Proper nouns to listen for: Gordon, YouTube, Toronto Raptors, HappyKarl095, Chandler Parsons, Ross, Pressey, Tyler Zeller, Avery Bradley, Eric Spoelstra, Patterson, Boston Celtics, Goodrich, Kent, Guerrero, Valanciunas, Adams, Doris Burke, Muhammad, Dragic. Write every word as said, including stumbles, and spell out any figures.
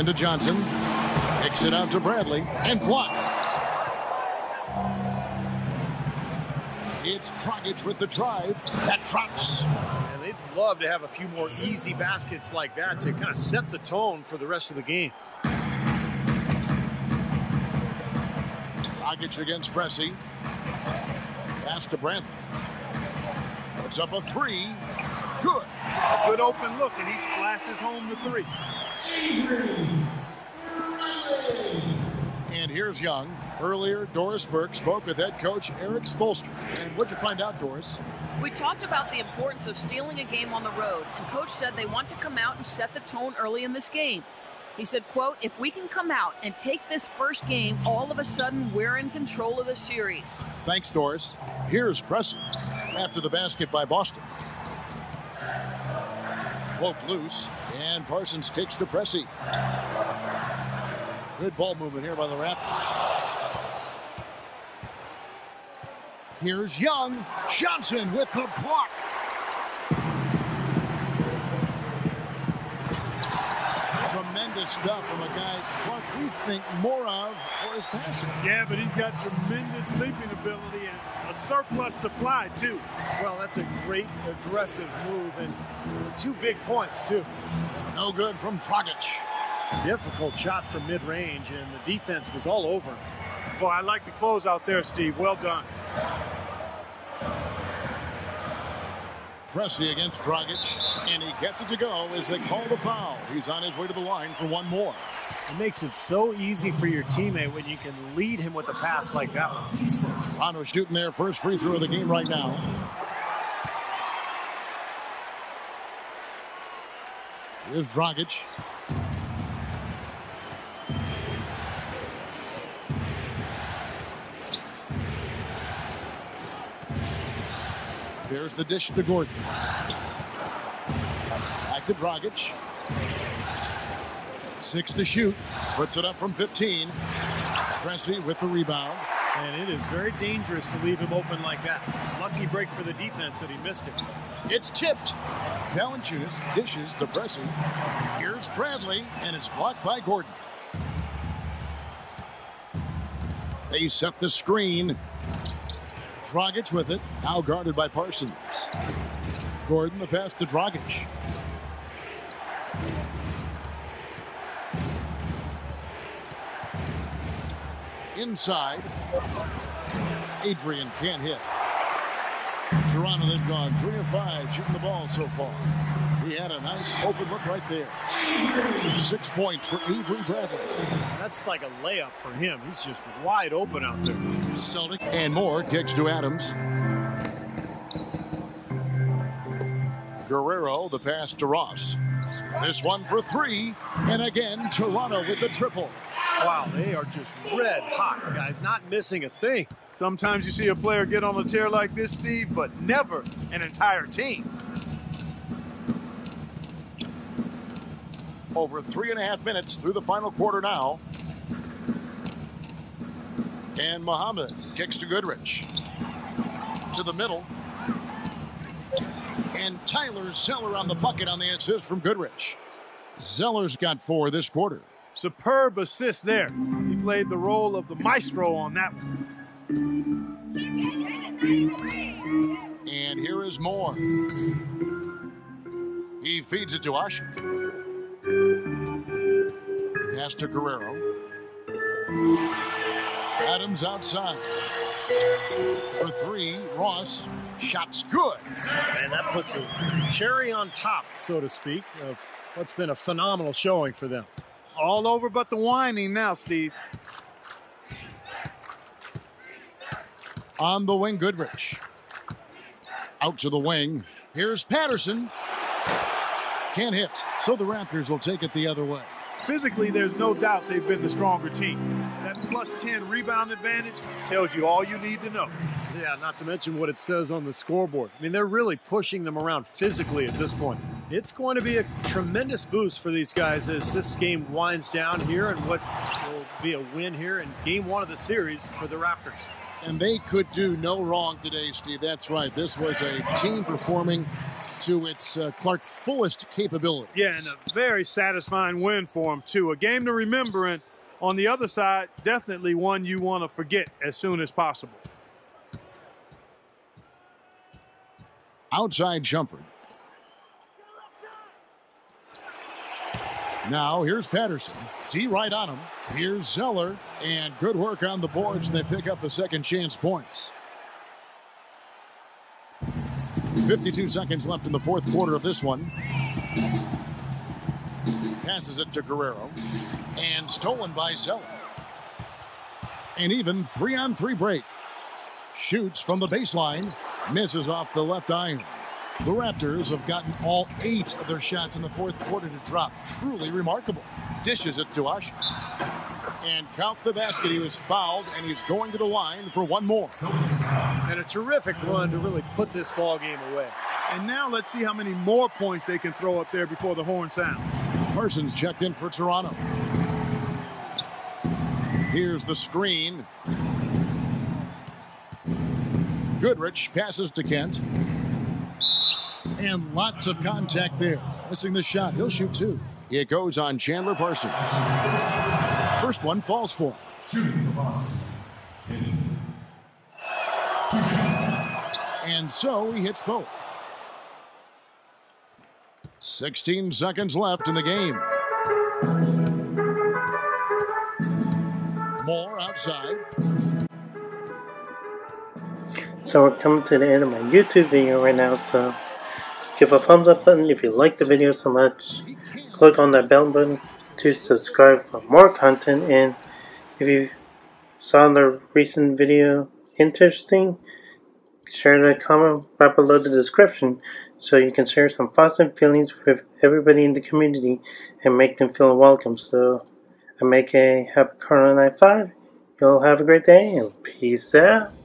Into Johnson. Kicks it out to Bradley. And blocked. It's Dragic with the drive. That drops. And they'd love to have a few more easy baskets like that to kind of set the tone for the rest of the game. Dragic against Pressey. Pass to Bradley. Puts up a three. Good. A good open look, and he splashes home the three. And here's Young. Earlier, Doris Burke spoke with head coach Eric Spoelstra. And what'd you find out, Doris? We talked about the importance of stealing a game on the road, and coach said they want to come out and set the tone early in this game. He said, quote, if we can come out and take this first game, all of a sudden we're in control of the series. Thanks, Doris. Here's Pressey after the basket by Boston. Poked loose, and Parsons kicks to Pressey. Good ball movement here by the Raptors. Here's Young. Johnson with the block. Tremendous stuff from a guy Clark we think more of for his passes. Yeah, but he's got tremendous leaping ability and a surplus supply, too. Well, that's a great aggressive move and two big points, too. No good from Dragic. Difficult shot from mid-range, and the defense was all over. Boy, I like the close out there, Steve. Well done. Pressey against Dragic, and he gets it to go as they call the foul. He's on his way to the line for one more. It makes it so easy for your teammate when you can lead him with a pass like that one. Toronto shooting their first free throw of the game right now. Here's Dragic. There's the dish to Gordon. Back to Dragic. Six to shoot. Puts it up from fifteen. Pressey with the rebound. And it is very dangerous to leave him open like that. Lucky break for the defense that he missed it. It's tipped. Valanciunas dishes to Pressey. Here's Bradley, and it's blocked by Gordon. They set the screen. Dragic with it, now guarded by Parsons. Gordon, the pass to Dragic. Inside. Adrian can't hit. Toronto, they've gone three of five shooting the ball so far. He had a nice open look right there. Six points for Avery Bradley. That's like a layup for him. He's just wide open out there. Celtic and more kicks to Adams. Guerrero, the pass to Ross. This one for three, and again Toronto with the triple. Wow, they are just red hot, guys, not missing a thing. Sometimes you see a player get on a tear like this, Steve, but never an entire team. Over three and a half minutes through the final quarter now. And Muhammad kicks to Goodrich. To the middle. And Tyler Zeller on the bucket on the assist from Goodrich. Zeller's got four this quarter. Superb assist there. He played the role of the maestro on that one. And here is Moore. He feeds it to Ashik. Pass to Guerrero. Adams outside. For three, Ross. Shot's good. And that puts a cherry on top, so to speak, of what's been a phenomenal showing for them. All over but the whining now, Steve. On the wing, Goodrich. Out to the wing. Here's Patterson. Can't hit, so the Raptors will take it the other way. Physically, there's no doubt they've been the stronger team. That plus ten rebound advantage tells you all you need to know. Yeah, not to mention what it says on the scoreboard. I mean, they're really pushing them around physically at this point. It's going to be a tremendous boost for these guys as this game winds down here and what will be a win here in game one of the series for the Raptors. And they could do no wrong today, Steve. That's right. This was a team performing to its uh, Clark fullest capabilities. Yeah, and a very satisfying win for him, too. A game to remember, and on the other side, definitely one you want to forget as soon as possible. Outside jumper. Now, here's Patterson. D right on him. Here's Zeller. And good work on the boards. And they pick up the second chance points. fifty-two seconds left in the fourth quarter of this one. Passes it to Guerrero. And stolen by Zeller. An even three-on-three break. Shoots from the baseline. Misses off the left iron. The Raptors have gotten all eight of their shots in the fourth quarter to drop. Truly remarkable. Dishes it to Ash. And count the basket. He was fouled, and he's going to the line for one more. And a terrific run to really put this ball game away. And now let's see how many more points they can throw up there before the horn sounds. Parsons checked in for Toronto. Here's the screen. Goodrich passes to Kent. And lots of contact there. Missing the shot. He'll shoot two. It goes on Chandler Parsons. First one falls for him. Shooting for Boston. And so he hits both. sixteen seconds left in the game. More outside. So we're coming to the end of my YouTube video right now, so give a thumbs up button if you like the video so much. Click on that bell button to subscribe for more content. And if you saw the recent video interesting, share the comment right below the description so you can share some thoughts and feelings with everybody in the community and make them feel welcome. So I make a HappyKarl zero nine five. You all have a great day and peace out.